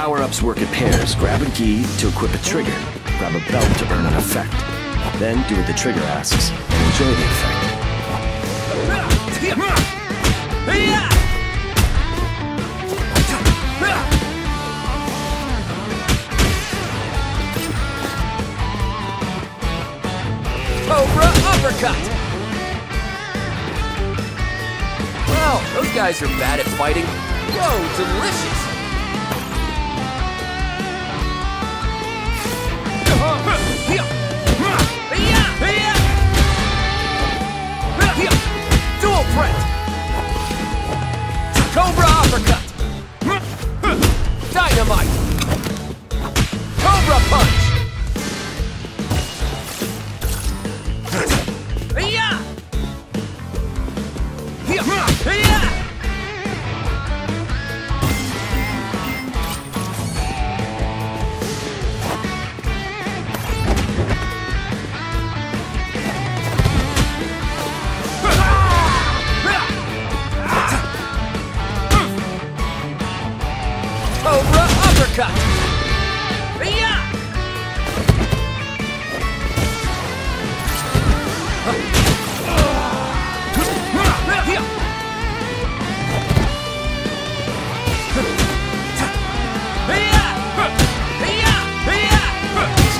Power-ups work in pairs. Grab a gi to equip a trigger. Grab a belt to earn an effect. Then do what the trigger asks and enjoy the effect. Cobra uppercut! Wow, those guys are bad at fighting. Yo, delicious! Dual threat! Cobra uppercut! Dynamite! Cobra punch! Cobra uppercut! These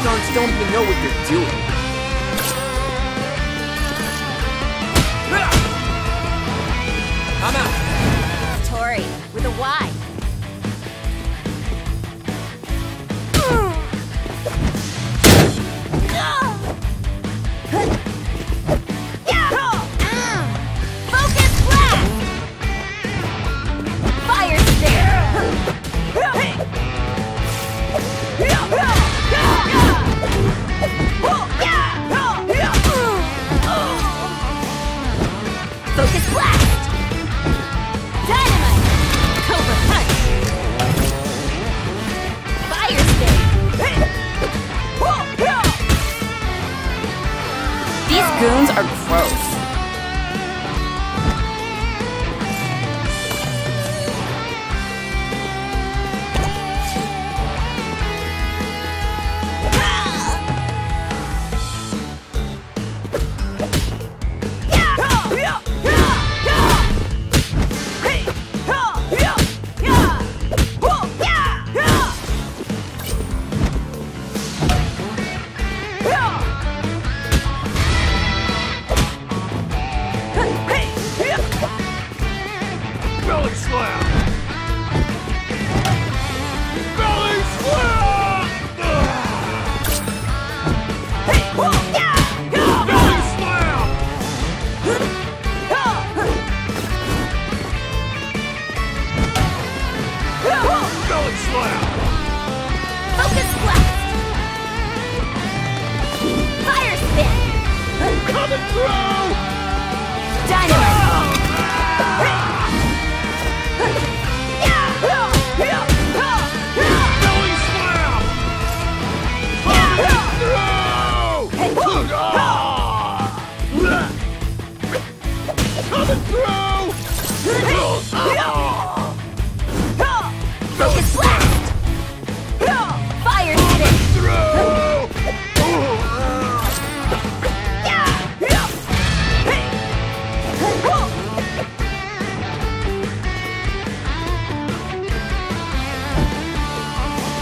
guards don't even know what they're doing. I'm out. Tori, with a Y. Focus blast! Dynamite! Cobra punch! Fire stick! These goons are gross. Belly slam! Belly slam! Hey! Belly slam! Belly slam! Focus blast! Fire spin! Coming through! Dynamite! Focus blast! Fire stick!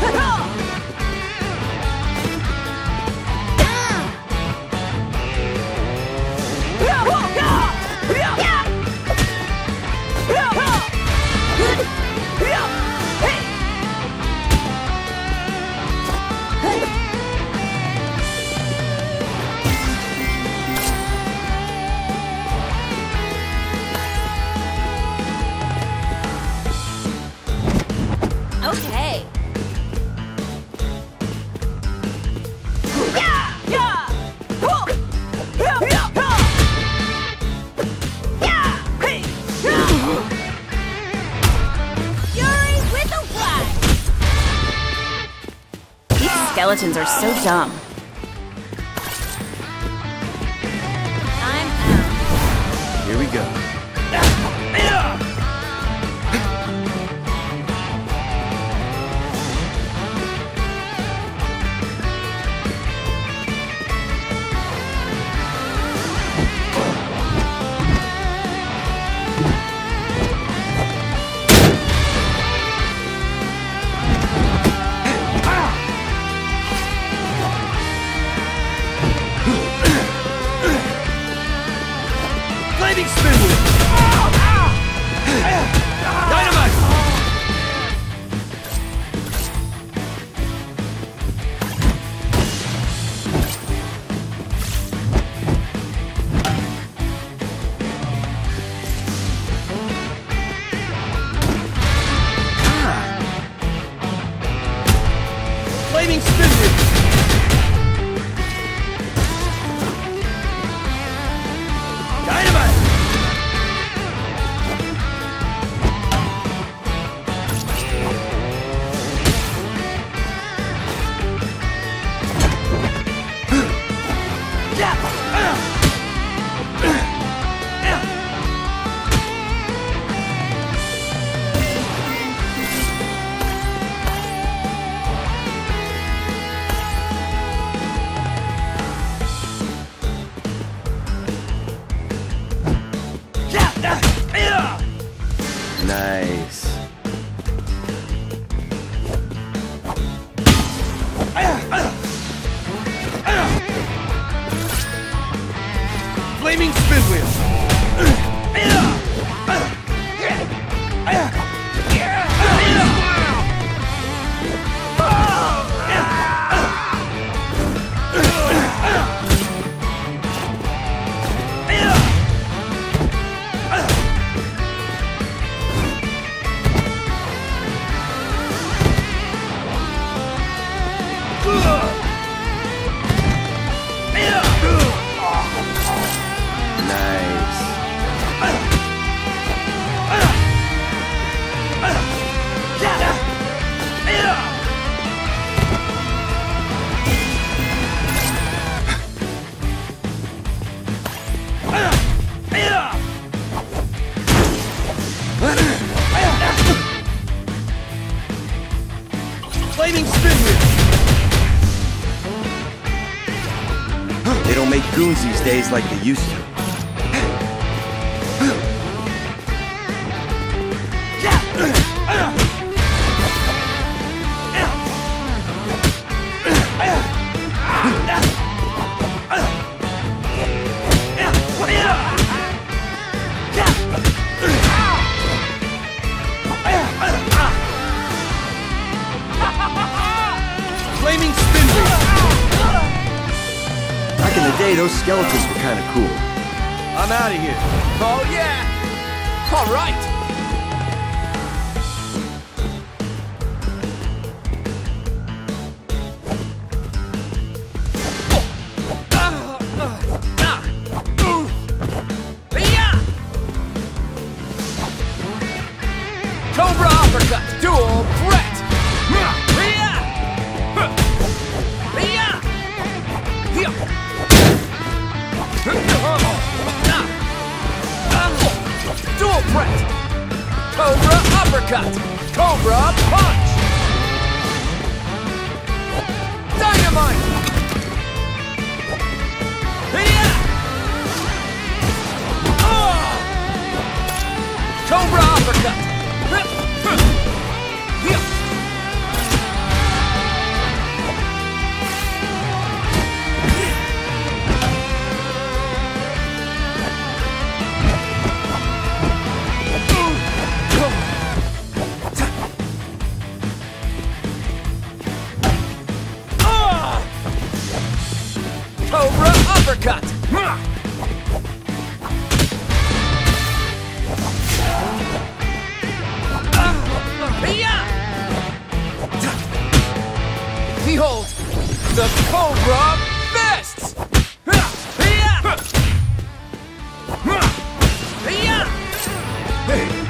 Okay. Fury with a Y. These skeletons are so dumb. I'm out. Here we go. They don't make goons these days like they used to. Hey, those skeletons were kind of cool. I'm out of here. Oh, yeah! All right! Cobra uppercut! Cobra punch! Dynamite! Yeah! Oh! Cobra uppercut! Uppercut! Behold, the Cobra fists! Hey!